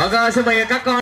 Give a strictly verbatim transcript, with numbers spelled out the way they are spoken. Vâng, xin mời các con.